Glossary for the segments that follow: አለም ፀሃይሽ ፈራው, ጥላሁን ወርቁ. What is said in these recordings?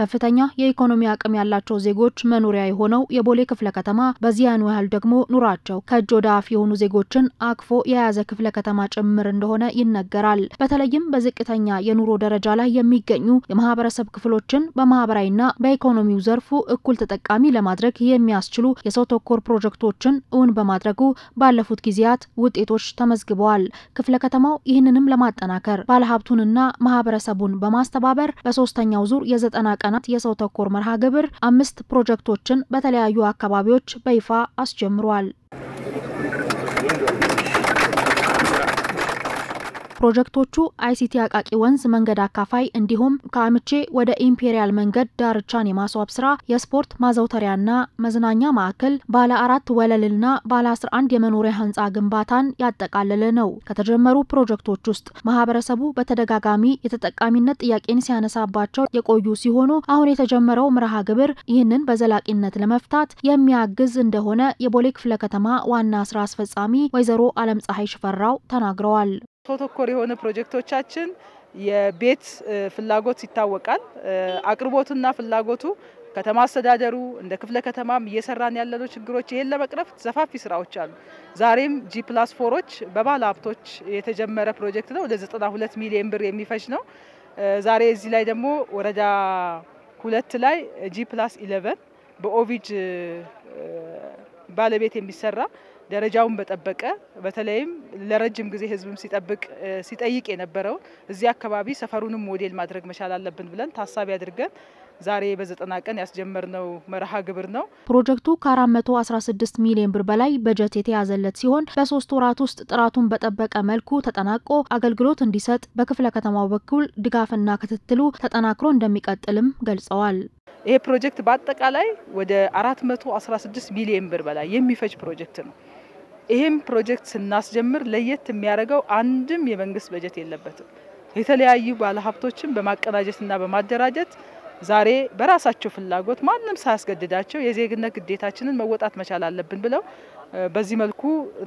ከፍተኛ የኢኮኖሚ አቅም ያላቸው ዜጎች መኖሪያ የሆነው የቦሌ ክፍለ ከተማ በዚያን ወሃል ደግሞ ኑራቸው ከጆዳፍ የሆኑ ዜጎችን አክፎ የያዘ ክፍለ ከተማ ጭምር እንደሆነ ይነገራል። በተለይም በዝቅተኛ የኑሮ ደረጃ ላይ የሚገኙ የማህበረሰብ ክፍሎችን በማህበራዊና በኢኮኖሚው ዘርፉ እኩል ተጠቃሚ ለማድረግ የሚያስችሉ የሰው ተኮር ፕሮጀክቶችን እውን በማድረጉ ባለፉት ጊዜያት ውጤቶች ተመዝግበዋል። ክፍለ ከተማው ይህንንም ለማጠናከር ባለሀብቱንና ማህበረሰቡን በማስተባበር በሶስተኛው ዙር የዘጠና ቀናት የሰው ተኮር መርሃ ግብር 5 ፕሮጀክቶችን በተለያዩ አካባቢዎች በይፋ አስጀምሯል። ፕሮጀክቶቹ አይሲቲ አቃቂ ወንዝ መንገድ አካፋይ እንዲሁም ከአምቼ ወደ ኢምፔሪያል መንገድ ዳርቻን የማስዋብ ስራ፣ የስፖርት ማዘውተሪያና መዝናኛ ማዕከል፣ ባለ 4 ወለልና ባለ 11 የመኖሪያ ህንጻ ግንባታን ያጠቃለለ ነው። ከተጀመሩ ፕሮጀክቶች ውስጥ ማህበረሰቡ በተደጋጋሚ የተጠቃሚነት ጥያቄን ሲያነሳባቸው የቆዩ ሲሆኑ አሁን የተጀመረው መርሃ ግብር ይህንን በዘላቂነት ለመፍታት የሚያግዝ እንደሆነ የቦሌ ክፍለ ከተማ ዋና ስራ አስፈጻሚ ወይዘሮ አለም ፀሃይሽ ፈራው ተናግረዋል። ቶቶኮር የሆነ ፕሮጀክቶቻችን የቤት ፍላጎት ይታወቃል። አቅርቦትና ፍላጎቱ ከተማ አስተዳደሩ እንደ ክፍለ ከተማም እየሰራን ያለነው ችግሮች ይሄን ለመቅረፍ ዘፋፊ ስራዎች አሉ። ዛሬም G+4ዎች በባለ ሀብቶች የተጀመረ ፕሮጀክት ነው። ወደ 92 ሚሊዮን ብር የሚፈጅ ነው። ዛሬ እዚህ ላይ ደግሞ ወረዳ 2 ላይ G+11 በኦቪጅ ባለቤት የሚሰራ ደረጃውን በጠበቀ በተለይም ለረጅም ጊዜ ህዝብም ሲጠብቅ ሲጠይቅ የነበረው እዚህ አካባቢ ሰፈሩንም ሞዴል ማድረግ መቻል አለብን ብለን ታሳቢ አድርገን ዛሬ በ90 ቀን ያስጀመርነው መርሃ ግብር ነው። ፕሮጀክቱ ከ416 ሚሊዮን ብር በላይ በጀት የተያዘለት ሲሆን በ3 ወራት ውስጥ ጥራቱን በጠበቀ መልኩ ተጠናቆ አገልግሎት እንዲሰጥ በክፍለ ከተማው በኩል ድጋፍና ክትትሉ ተጠናክሮ እንደሚቀጥልም ገልጸዋል። ይሄ ፕሮጀክት በአጠቃላይ ወደ 416 ሚሊዮን ብር በላይ የሚፈጅ ፕሮጀክት ነው። ይሄም ፕሮጀክት ስናስጀምር ለየት የሚያደርገው አንድም የመንግስት በጀት የለበትም። የተለያዩ ባለሀብቶችን በማቀናጀትና በማደራጀት ዛሬ በራሳቸው ፍላጎት ማንም ሳያስገድዳቸው የዜግነት ግዴታችንን መወጣት መቻል አለብን ብለው በዚህ መልኩ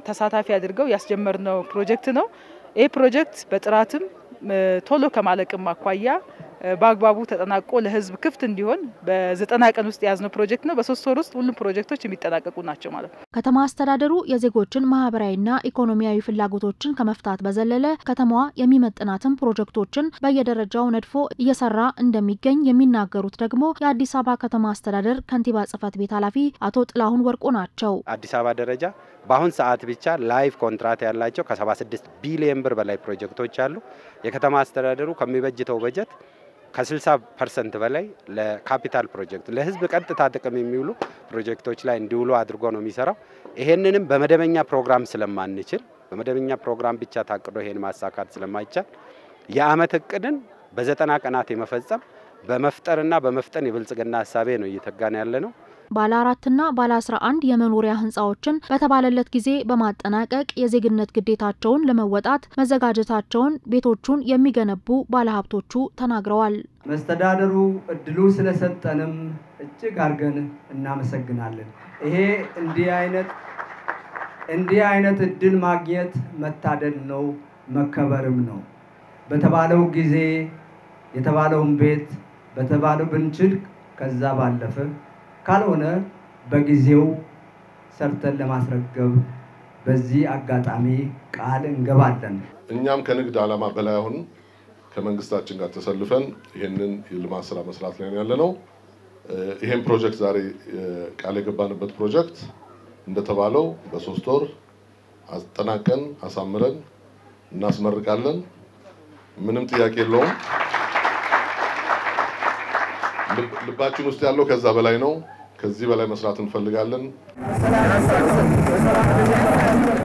ተሳታፊ አድርገው ያስጀመርነው ፕሮጀክት ነው። ይሄ ፕሮጀክት በጥራትም ቶሎ ከማለቅም አኳያ ባግባቡ ተጠናቆ ለህዝብ ክፍት እንዲሆን በ90 ቀን ውስጥ ያዝነው ፕሮጀክት ነው። በ3 ወር ውስጥ ሁሉም ፕሮጀክቶች የሚጠናቀቁ ናቸው ማለት ነው። ከተማ አስተዳደሩ የዜጎችን ማህበራዊና ኢኮኖሚያዊ ፍላጎቶችን ከመፍታት በዘለለ ከተማዋ የሚመጥናትን ፕሮጀክቶችን በየደረጃው ነድፎ እየሰራ እንደሚገኝ የሚናገሩት ደግሞ የአዲስ አበባ ከተማ አስተዳደር ከንቲባ ጽፈት ቤት ኃላፊ አቶ ጥላሁን ወርቁ ናቸው። አዲስ አበባ ደረጃ በአሁን ሰዓት ብቻ ላይቭ ኮንትራክት ያላቸው ከ76 ቢሊዮን ብር በላይ ፕሮጀክቶች አሉ። የከተማ አስተዳደሩ ከሚበጅተው በጀት ከ60% በላይ ለካፒታል ፕሮጀክት ለህዝብ ቀጥታ ጥቅም የሚውሉ ፕሮጀክቶች ላይ እንዲውሉ አድርጎ ነው የሚሰራው። ይሄንንም በመደበኛ ፕሮግራም ስለማንችል በመደበኛ ፕሮግራም ብቻ ታቅዶ ይሄን ማሳካት ስለማይቻል የአመት እቅድን በ90 ቀናት የመፈጸም በመፍጠርና በመፍጠን የብልጽግና ሐሳቤ ነው እየተጋና ያለ ነው። ባለ 4ና ባለ 11 የመኖሪያ ህንጻዎችን በተባለለት ጊዜ በማጠናቀቅ የዜግነት ግዴታቸውን ለመወጣት መዘጋጀታቸውን ቤቶቹን የሚገነቡ ባለሀብቶቹ ተናግረዋል። መስተዳደሩ እድሉ ስለሰጠንም እጅግ አርገን እናመሰግናለን። ይሄ እንዲህ አይነት እድል ማግኘት መታደል ነው፣ መከበርም ነው። በተባለው ጊዜ የተባለውን ቤት በተባለው ብንችል ከዛ ባለፈ ካልሆነ በጊዜው ሰርተን ለማስረገብ በዚህ አጋጣሚ ቃል እንገባለን። እኛም ከንግድ ዓላማ በላይ ሆነን ከመንግስታችን ጋር ተሰልፈን ይሄንን የልማት ስራ መስራት ላይ ያለነው። ይሄን ፕሮጀክት ዛሬ ቃል የገባንበት ፕሮጀክት እንደተባለው በ3 ወር አጠናቀን አሳምረን እናስመርቃለን። ምንም ጥያቄ የለውም። ልባችን ውስጥ ያለው ከዛ በላይ ነው። ከዚህ በላይ መስራት እንፈልጋለን።